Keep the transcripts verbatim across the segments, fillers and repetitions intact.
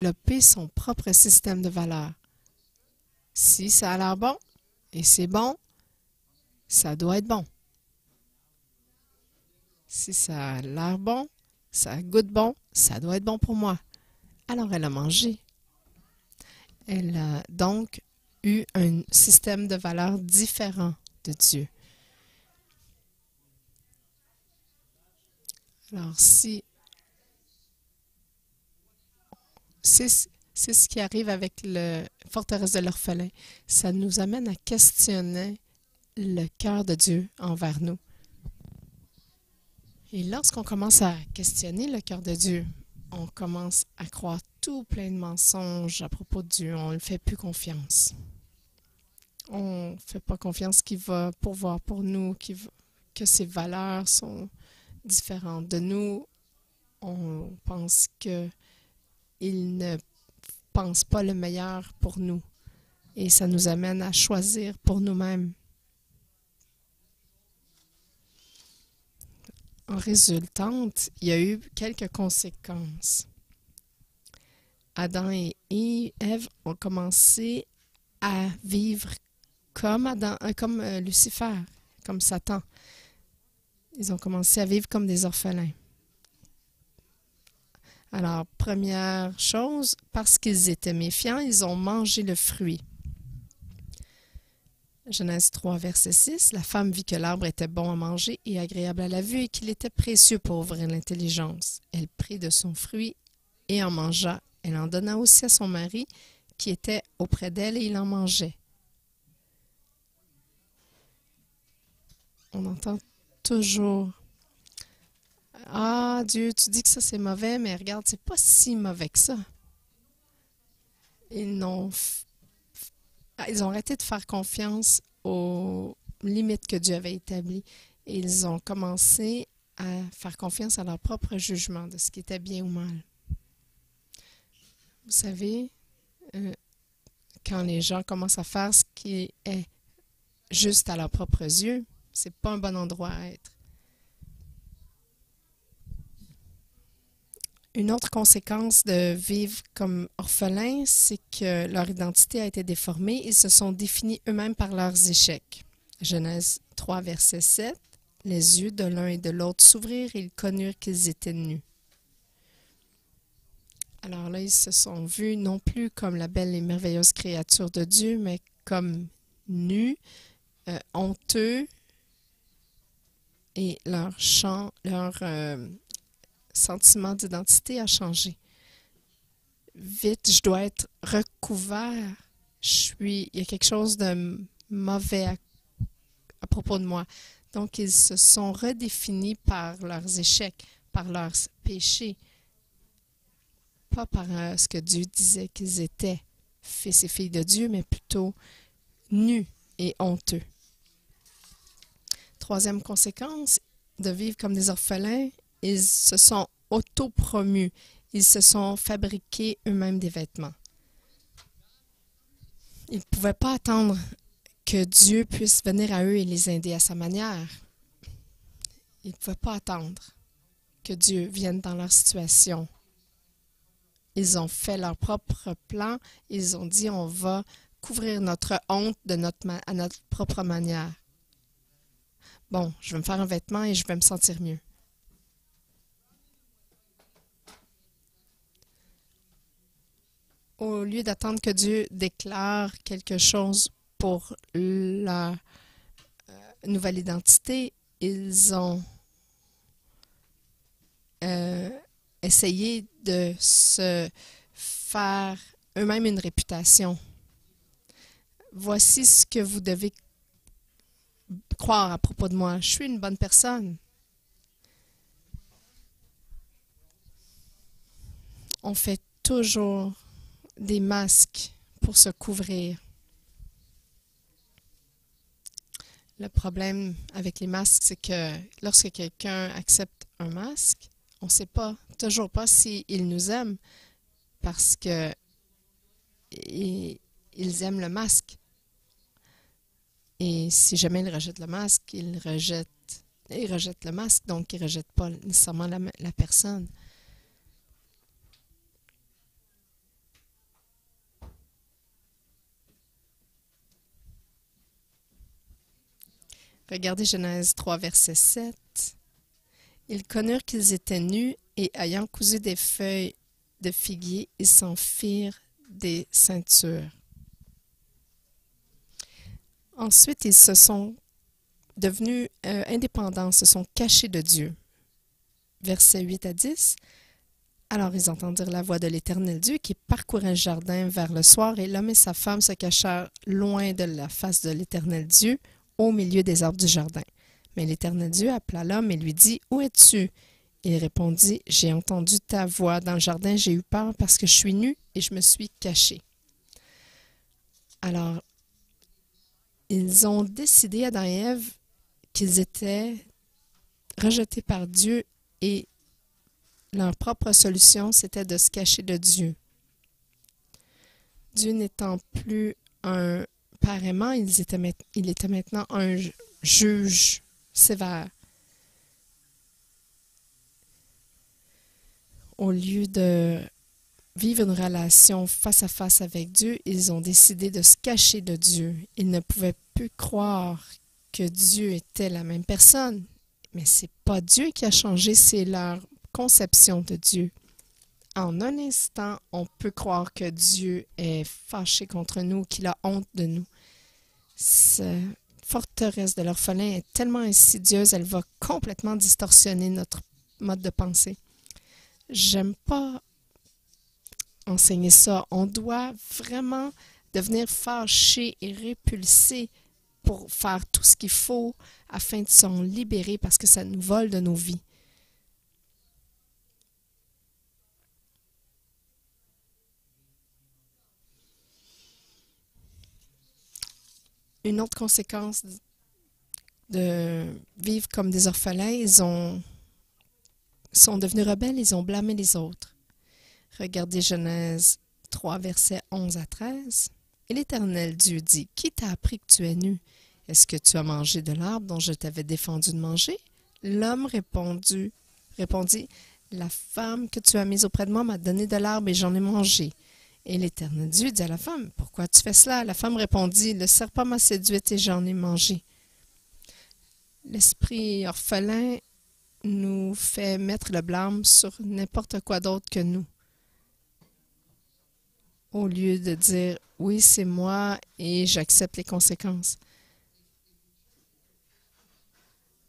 développer son propre système de valeurs. Si ça a l'air bon, et c'est bon, ça doit être bon. Si ça a l'air bon, ça goûte bon, ça doit être bon pour moi. Alors, elle a mangé. Elle a donc eu un système de valeurs différent de Dieu. Alors, si c'est ce qui arrive avec la forteresse de l'orphelin, ça nous amène à questionner le cœur de Dieu envers nous. Et lorsqu'on commence à questionner le cœur de Dieu, on commence à croire tout plein de mensonges à propos de Dieu. On ne fait plus confiance. On ne fait pas confiance qu'il va pourvoir pour nous, qu'il va, que ses valeurs sont différentes de nous. On pense qu'il ne pense pas le meilleur pour nous. Et ça nous amène à choisir pour nous-mêmes. En résultante, il y a eu quelques conséquences. Adam et Ève ont commencé à vivre comme, Adam, comme Lucifer, comme Satan. Ils ont commencé à vivre comme des orphelins. Alors, première chose, parce qu'ils étaient méfiants, ils ont mangé le fruit. Genèse trois, verset six, « La femme vit que l'arbre était bon à manger et agréable à la vue et qu'il était précieux pour ouvrir l'intelligence. Elle prit de son fruit et en mangea. Elle en donna aussi à son mari qui était auprès d'elle et il en mangeait. » On entend toujours « Ah, Dieu, tu dis que ça c'est mauvais, mais regarde, c'est pas si mauvais que ça. » Ils n'ont Ils ont arrêté de faire confiance aux limites que Dieu avait établies. Et ils ont commencé à faire confiance à leur propre jugement de ce qui était bien ou mal. Vous savez, euh, quand les gens commencent à faire ce qui est juste à leurs propres yeux, c'est pas un bon endroit à être. Une autre conséquence de vivre comme orphelins, c'est que leur identité a été déformée. Ils se sont définis eux-mêmes par leurs échecs. Genèse trois, verset sept. Les yeux de l'un et de l'autre s'ouvrirent et ils connurent qu'ils étaient nus. Alors là, ils se sont vus non plus comme la belle et merveilleuse créature de Dieu, mais comme nus, euh, honteux, et leur chant, leur... Euh, sentiment d'identité a changé. Vite, je dois être recouvert. Je suis, il y a quelque chose de mauvais à, à propos de moi. Donc, ils se sont redéfinis par leurs échecs, par leurs péchés, pas par euh, ce que Dieu disait qu'ils étaient, fils et filles de Dieu, mais plutôt nus et honteux. Troisième conséquence de vivre comme des orphelins, ils se sont autopromus. Ils se sont fabriqués eux-mêmes des vêtements. Ils ne pouvaient pas attendre que Dieu puisse venir à eux et les aider à sa manière. Ils ne pouvaient pas attendre que Dieu vienne dans leur situation. Ils ont fait leur propre plan. Ils ont dit, on va couvrir notre honte de notre à notre propre manière. Bon, je vais me faire un vêtement et je vais me sentir mieux. Au lieu d'attendre que Dieu déclare quelque chose pour la nouvelle identité, ils ont euh, essayé de se faire eux-mêmes une réputation. Voici ce que vous devez croire à propos de moi. Je suis une bonne personne. On fait toujours des masques pour se couvrir. Le problème avec les masques, c'est que lorsque quelqu'un accepte un masque, on ne sait pas, toujours pas s'il nous aime parce que ils aiment le masque. Et si jamais ils rejettent le masque, ils rejettent, ils rejettent le masque, donc ils ne rejettent pas nécessairement la, la personne. Regardez Genèse trois, verset sept. Ils connurent qu'ils étaient nus et ayant cousu des feuilles de figuier, ils s'en firent des ceintures. Ensuite, ils se sont devenus euh, indépendants, se sont cachés de Dieu. Versets huit à dix. Alors ils entendirent la voix de l'Éternel Dieu qui parcourait le jardin vers le soir, et l'homme et sa femme se cachèrent loin de la face de l'Éternel Dieu, au milieu des arbres du jardin. Mais l'Éternel Dieu appela l'homme et lui dit, « Où es-tu? » Il répondit, « J'ai entendu ta voix dans le jardin, j'ai eu peur parce que je suis nu et je me suis caché. » Alors, ils ont décidé, Adam et Ève, qu'ils étaient rejetés par Dieu, et leur propre solution, c'était de se cacher de Dieu. Dieu n'étant plus un Père aimant, il était, il était maintenant un juge sévère. Au lieu de vivre une relation face à face avec Dieu, ils ont décidé de se cacher de Dieu. Ils ne pouvaient plus croire que Dieu était la même personne. Mais ce n'est pas Dieu qui a changé, c'est leur conception de Dieu. En un instant, on peut croire que Dieu est fâché contre nous, qu'il a honte de nous. Cette forteresse de l'orphelin est tellement insidieuse, elle va complètement distorsionner notre mode de pensée. J'aime pas enseigner ça. On doit vraiment devenir fâché et répulsé pour faire tout ce qu'il faut afin de s'en libérer, parce que ça nous vole de nos vies. Une autre conséquence de vivre comme des orphelins, ils ont sont devenus rebelles, ils ont blâmé les autres. Regardez Genèse trois, versets onze à treize. Et l'Éternel Dieu dit, « Qui t'a appris que tu es nu? Est-ce que tu as mangé de l'arbre dont je t'avais défendu de manger? » L'homme répondit, « La femme que tu as mise auprès de moi m'a donné de l'arbre et j'en ai mangé. » Et l'Éternel Dieu dit à la femme, « Pourquoi tu fais cela? » La femme répondit, « Le serpent m'a séduite et j'en ai mangé. » L'esprit orphelin nous fait mettre le blâme sur n'importe quoi d'autre que nous. Au lieu de dire, « Oui, c'est moi et j'accepte les conséquences. »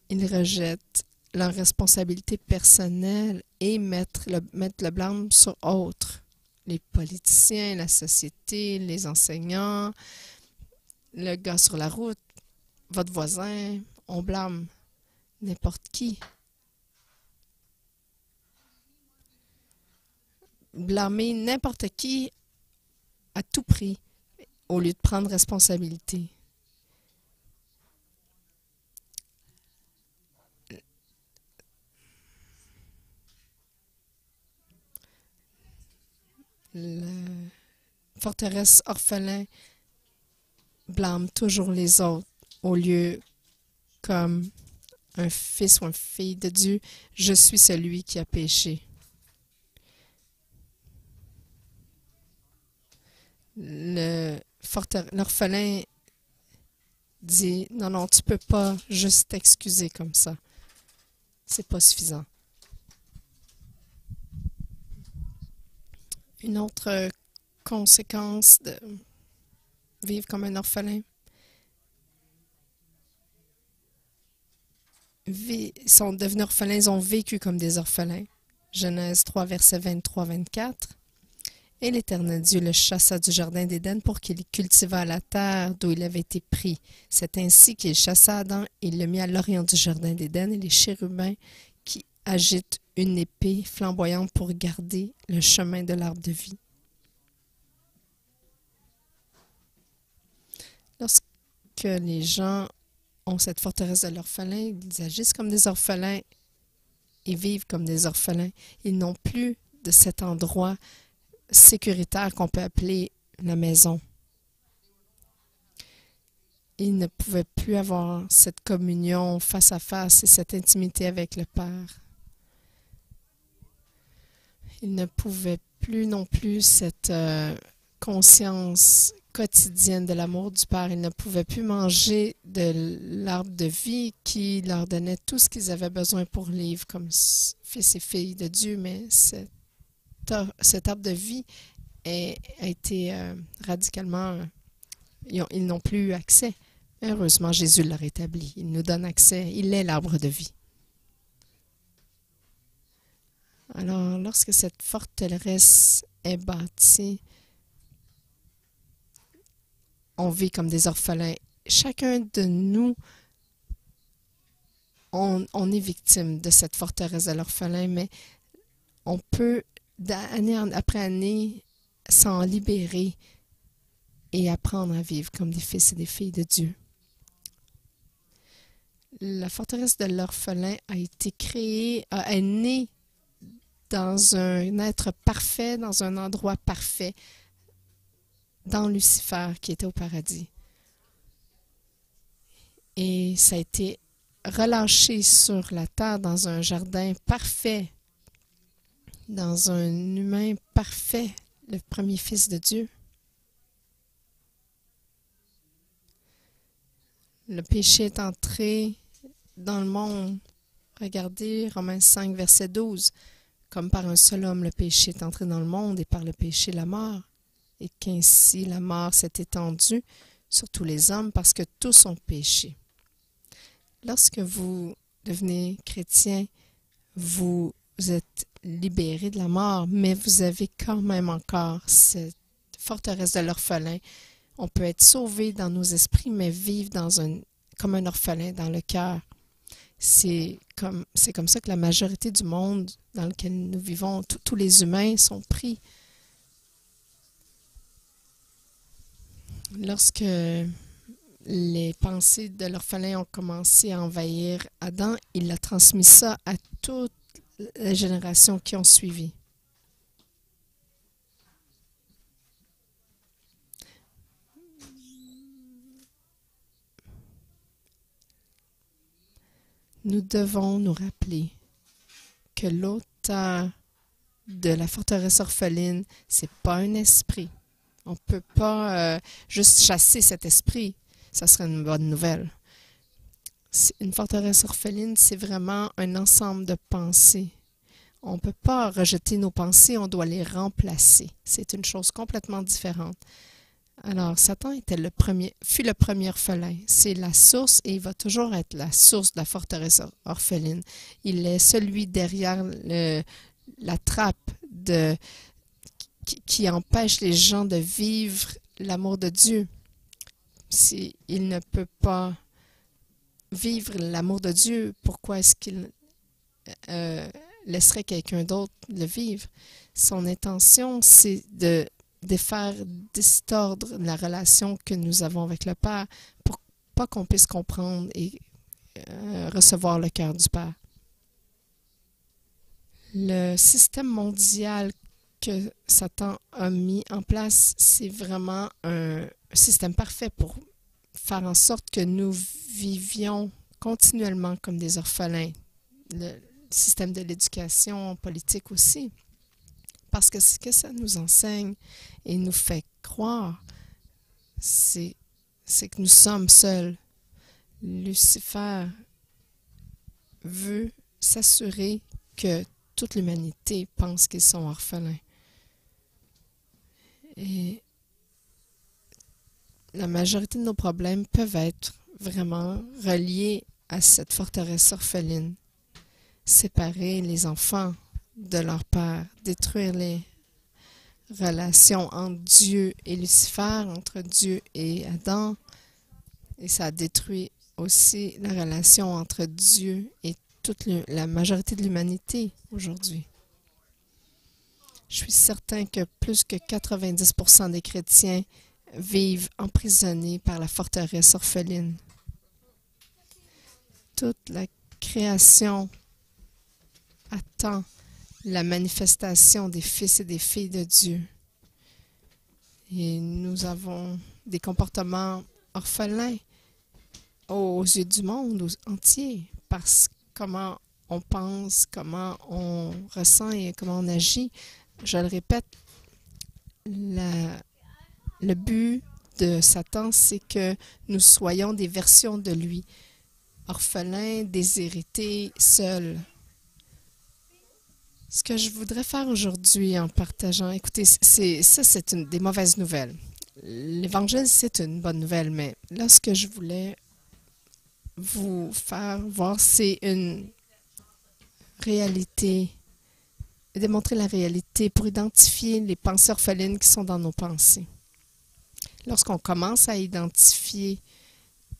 Ils rejettent leur responsabilité personnelle et mettent le, mettent le blâme sur autres. Les politiciens, la société, les enseignants, le gars sur la route, votre voisin, on blâme n'importe qui. Blâmer n'importe qui à tout prix, au lieu de prendre responsabilité. La forteresse orphelin blâme toujours les autres, au lieu, comme un fils ou une fille de Dieu, je suis celui qui a péché. L'orphelin dit, non, non, tu ne peux pas juste t'excuser comme ça. C'est pas suffisant. Une autre conséquence de vivre comme un orphelin, ils sont devenus orphelins, ils ont vécu comme des orphelins. Genèse trois, versets vingt-trois à vingt-quatre. Et l'Éternel Dieu le chassa du jardin d'Éden pour qu'il cultivât la terre d'où il avait été pris. C'est ainsi qu'il chassa Adam et le mit à l'orient du jardin d'Éden, et les chérubins qui agitent une épée flamboyante pour garder le chemin de l'arbre de vie. Lorsque les gens ont cette forteresse de l'orphelin, ils agissent comme des orphelins et vivent comme des orphelins. Ils n'ont plus de cet endroit sécuritaire qu'on peut appeler la maison. Ils ne pouvaient plus avoir cette communion face à face et cette intimité avec le Père. Ils ne pouvaient plus non plus cette euh, conscience quotidienne de l'amour du Père. Ils ne pouvaient plus manger de l'arbre de vie qui leur donnait tout ce qu'ils avaient besoin pour vivre comme fils et filles de Dieu, mais cet, cet arbre de vie est, a été euh, radicalement... Euh, ils n'ont plus eu accès. Heureusement, Jésus l'a rétabli. Il nous donne accès. Il est l'arbre de vie. Alors, lorsque cette forteresse est bâtie, on vit comme des orphelins. Chacun de nous, on, on est victime de cette forteresse de l'orphelin, mais on peut, année après année, s'en libérer et apprendre à vivre comme des fils et des filles de Dieu. La forteresse de l'orphelin a été créée, est née dans un être parfait, dans un endroit parfait, dans Lucifer qui était au paradis. Et ça a été relâché sur la terre dans un jardin parfait, dans un humain parfait, le premier fils de Dieu. Le péché est entré dans le monde. Regardez Romains cinq, verset douze. Comme par un seul homme, le péché est entré dans le monde, et par le péché, la mort. Et qu'ainsi la mort s'est étendue sur tous les hommes, parce que tous ont péché. Lorsque vous devenez chrétien, vous êtes libéré de la mort, mais vous avez quand même encore cette forteresse de l'orphelin. On peut être sauvé dans nos esprits, mais vivre dans un, comme un orphelin dans le cœur. C'est comme, c'est comme ça que la majorité du monde dans lequel nous vivons, tout, tous les humains sont pris. Lorsque les pensées de l'orphelin ont commencé à envahir Adam, il a transmis ça à toutes les générations qui ont suivi. Nous devons nous rappeler que l'auteur de la forteresse orpheline, ce n'est pas un esprit. On ne peut pas euh, juste chasser cet esprit. Ça serait une bonne nouvelle. Une forteresse orpheline, c'est vraiment un ensemble de pensées. On ne peut pas rejeter nos pensées, on doit les remplacer. C'est une chose complètement différente. Alors, Satan était le premier, fut le premier orphelin. C'est la source et il va toujours être la source de la forteresse orpheline. Il est celui derrière le, la trappe de, qui, qui empêche les gens de vivre l'amour de Dieu. S'il ne peut pas vivre l'amour de Dieu, pourquoi est-ce qu'il euh, laisserait quelqu'un d'autre le vivre? Son intention, c'est de... de faire distordre la relation que nous avons avec le Père pour pas qu'on puisse comprendre et euh, recevoir le cœur du Père. Le système mondial que Satan a mis en place, c'est vraiment un système parfait pour faire en sorte que nous vivions continuellement comme des orphelins. Le système de l'éducation politique aussi. Parce que ce que ça nous enseigne et nous fait croire, c'est que nous sommes seuls. Lucifer veut s'assurer que toute l'humanité pense qu'ils sont orphelins. Et la majorité de nos problèmes peuvent être vraiment reliés à cette forteresse orpheline. Séparer les enfants de leur père, détruire les relations entre Dieu et Lucifer, entre Dieu et Adam. Et ça détruit aussi la relation entre Dieu et toute le, la majorité de l'humanité aujourd'hui. Je suis certain que plus que quatre-vingt-dix pour cent des chrétiens vivent emprisonnés par la forteresse orpheline. Toute la création attend la manifestation des fils et des filles de Dieu. Et nous avons des comportements orphelins aux yeux du monde entier, parce que comment on pense, comment on ressent et comment on agit. Je le répète, la, le but de Satan, c'est que nous soyons des versions de lui, orphelins, déshérités, seuls. Ce que je voudrais faire aujourd'hui en partageant, écoutez, c'est ça, c'est une des mauvaises nouvelles. L'Évangile, c'est une bonne nouvelle, mais là, ce que je voulais vous faire voir, c'est une réalité, démontrer la réalité pour identifier les pensées orphelines qui sont dans nos pensées. Lorsqu'on commence à identifier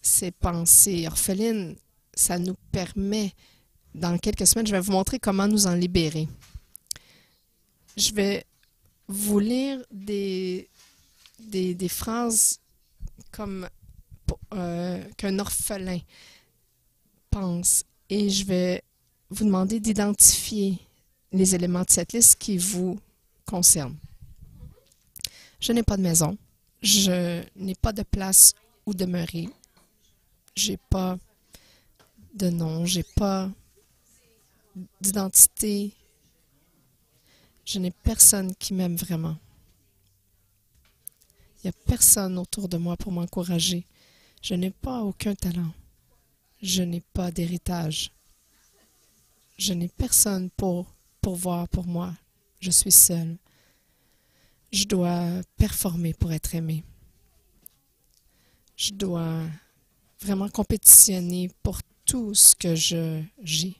ces pensées orphelines, ça nous permet, dans quelques semaines, je vais vous montrer comment nous en libérer. Je vais vous lire des, des, des phrases comme euh, qu'un orphelin pense et je vais vous demander d'identifier les éléments de cette liste qui vous concernent. Je n'ai pas de maison. Je n'ai pas de place où demeurer. J'ai pas de nom. J'ai pas d'identité. Je n'ai personne qui m'aime vraiment. Il n'y a personne autour de moi pour m'encourager. Je n'ai pas aucun talent. Je n'ai pas d'héritage. Je n'ai personne pour pourvoir pour moi. Je suis seule. Je dois performer pour être aimée. Je dois vraiment compétitionner pour tout ce que je j'ai.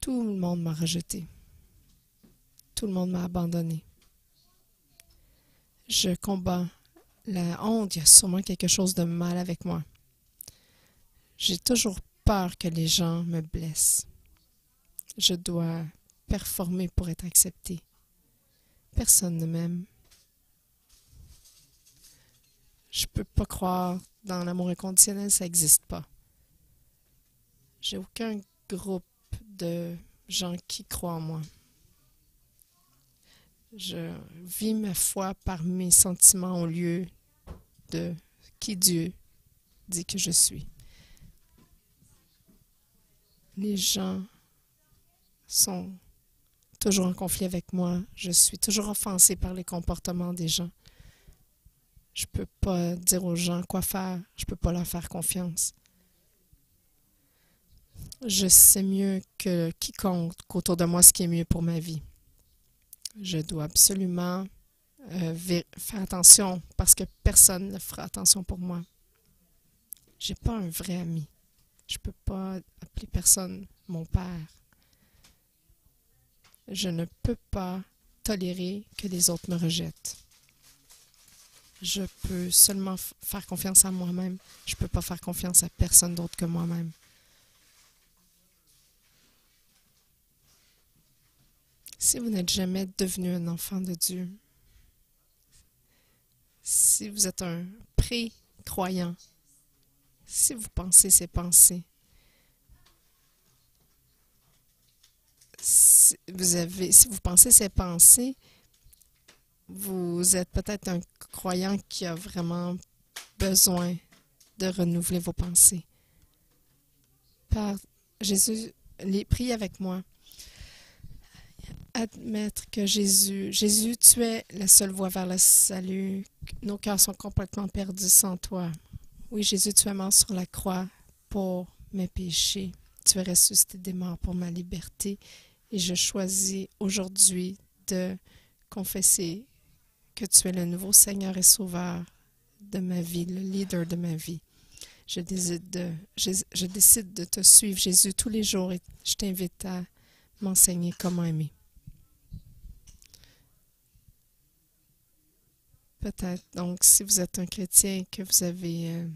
Tout le monde m'a rejeté. Tout le monde m'a abandonné. Je combats la honte. Il y a sûrement quelque chose de mal avec moi. J'ai toujours peur que les gens me blessent. Je dois performer pour être acceptée. Personne ne m'aime. Je peux pas croire dans l'amour inconditionnel, ça n'existe pas. J'ai aucun groupe de gens qui croient en moi. Je vis ma foi par mes sentiments au lieu de qui Dieu dit que je suis. Les gens sont toujours en conflit avec moi. Je suis toujours offensée par les comportements des gens. Je ne peux pas dire aux gens quoi faire. Je ne peux pas leur faire confiance. Je sais mieux que quiconque autour de moi ce qui est mieux pour ma vie. Je dois absolument euh, faire attention parce que personne ne fera attention pour moi. Je n'ai pas un vrai ami. Je ne peux pas appeler personne mon père. Je ne peux pas tolérer que les autres me rejettent. Je peux seulement faire confiance à moi-même. Je ne peux pas faire confiance à personne d'autre que moi-même. Si vous n'êtes jamais devenu un enfant de Dieu, si vous êtes un pré-croyant, si vous pensez ces pensées, Si vous, avez, si vous pensez ces pensées, vous êtes peut-être un croyant qui a vraiment besoin de renouveler vos pensées. Par Jésus, les, priez avec moi. Admettre que Jésus, Jésus, tu es la seule voie vers le salut. Nos cœurs sont complètement perdus sans toi. Oui, Jésus, tu es mort sur la croix pour mes péchés. Tu es ressuscité des morts pour ma liberté. Et je choisis aujourd'hui de confesser que tu es le nouveau Seigneur et Sauveur de ma vie, le leader de ma vie. Je décide de, je, je décide de te suivre, Jésus, tous les jours et je t'invite à m'enseigner comment aimer. Peut-être, donc, si vous êtes un chrétien que vous avez euh,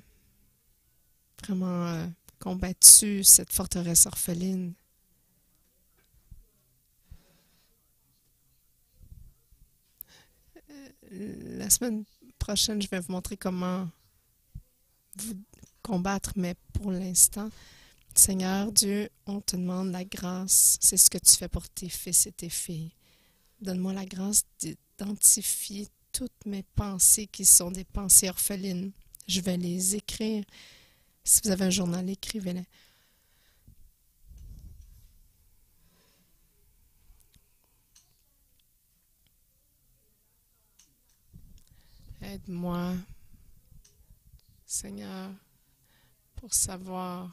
vraiment euh, combattu cette forteresse orpheline, la semaine prochaine, je vais vous montrer comment vous combattre, mais pour l'instant, Seigneur Dieu, on te demande la grâce. C'est ce que tu fais pour tes fils et tes filles. Donne-moi la grâce d'identifier toutes mes pensées qui sont des pensées orphelines. Je vais les écrire. Si vous avez un journal, écrivez-les. Aide-moi Seigneur, pour savoir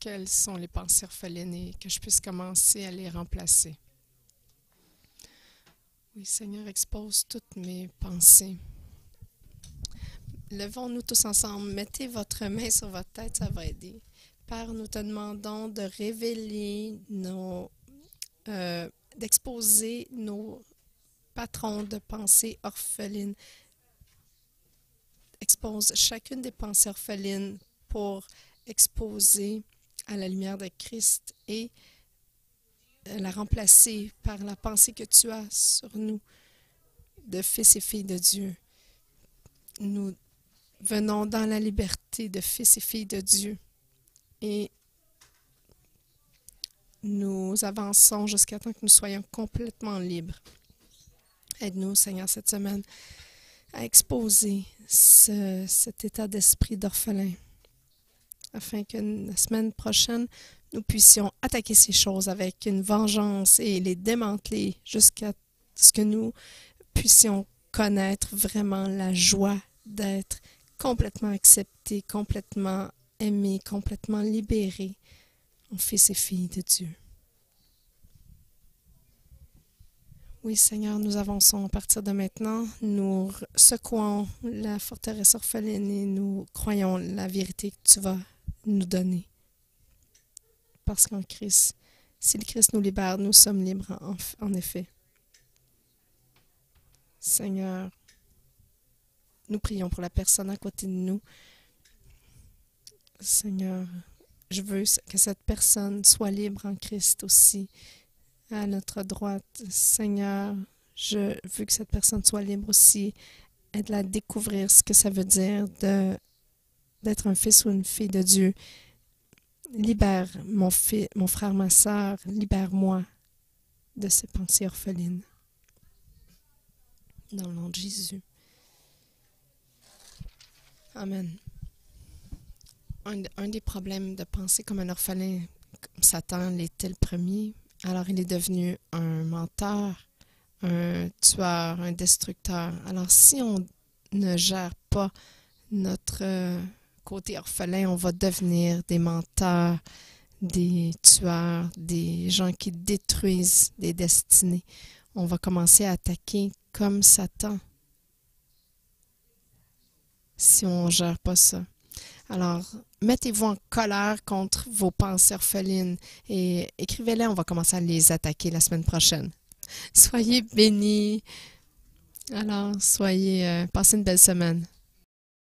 quelles sont les pensées orphelinés, que je puisse commencer à les remplacer. Oui, Seigneur, expose toutes mes pensées. Levons-nous tous ensemble. Mettez votre main sur votre tête, ça va aider. Père, nous te demandons de révéler nos... Euh, d'exposer nos patrons de pensées orphelines. Expose chacune des pensées orphelines pour exposer à la lumière de Christ et la remplacer par la pensée que tu as sur nous, de fils et filles de Dieu. Nous venons dans la liberté de fils et filles de Dieu et nous avançons jusqu'à temps que nous soyons complètement libres. Aide-nous, Seigneur, cette semaine à exposer ce, cet état d'esprit d'orphelin, afin que la semaine prochaine, nous puissions attaquer ces choses avec une vengeance et les démanteler jusqu'à ce que nous puissions connaître vraiment la joie d'être complètement acceptés, complètement aimés, complètement libérés en fils et filles de Dieu. Oui, Seigneur, nous avançons à partir de maintenant. Nous secouons la forteresse orpheline et nous croyons la vérité que tu vas nous donner. Parce qu'en Christ, si le Christ nous libère, nous sommes libres en, en effet. Seigneur, nous prions pour la personne à côté de nous. Seigneur, je veux que cette personne soit libre en Christ aussi. À notre droite, Seigneur, je veux que cette personne soit libre aussi, aide-la à découvrir ce que ça veut dire de d'être un fils ou une fille de Dieu. Libère mon, fi, mon frère, ma sœur, libère-moi de ces pensées orphelines. Dans le nom de Jésus. Amen. Un, un des problèmes de penser comme un orphelin, comme Satan l'était le premier, alors il est devenu un menteur, un tueur, un destructeur. Alors si on ne gère pas notre côté orphelin, on va devenir des menteurs, des tueurs, des gens qui détruisent des destinées. On va commencer à attaquer comme Satan si on ne gère pas ça. Alors, mettez-vous en colère contre vos pensées orphelines et écrivez-les, on va commencer à les attaquer la semaine prochaine. Soyez bénis. Alors, soyez, euh, passez une belle semaine.